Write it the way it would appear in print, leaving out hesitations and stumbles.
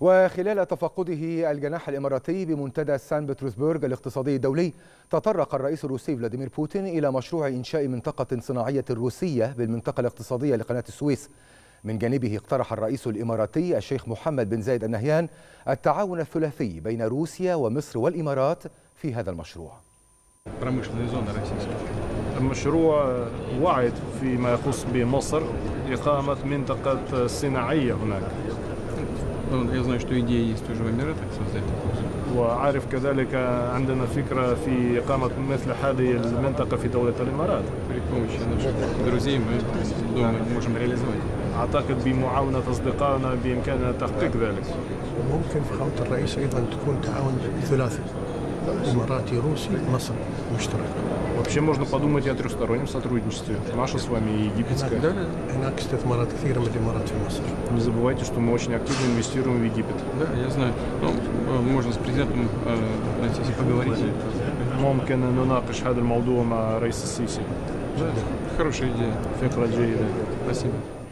وخلال تفقده الجناح الإماراتي بمنتدى سان بطرسبرغ الاقتصادي الدولي، تطرق الرئيس الروسي فلاديمير بوتين إلى مشروع إنشاء منطقة صناعية روسية بالمنطقة الاقتصادية لقناة السويس. من جانبه اقترح الرئيس الإماراتي الشيخ محمد بن زايد آل نهيان التعاون الثلاثي بين روسيا ومصر والإمارات في هذا المشروع. المشروع وعد فيما يخص بمصر إقامة منطقة صناعية هناك، وعارف كذلك عندنا فكرة في إقامة مثل هذه المنطقة في دولة الإمارات. أعتقد بمعاونة أصدقائنا بإمكاننا تحقيق ذلك. ممكن في خطة الرئيس أيضا تكون تعاون ثلاثي إماراتي روسي مصر مشترك. Вообще можно подумать о трехстороннем сотрудничестве. Наша с вами и египетская. Не забывайте, что мы очень активно инвестируем в Египет. Да, я знаю. Можно с президентом Сиси поговорить. ممكن نناقش هذا الموضوع مع رئيس السيسي. Хорошая идея. Спасибо.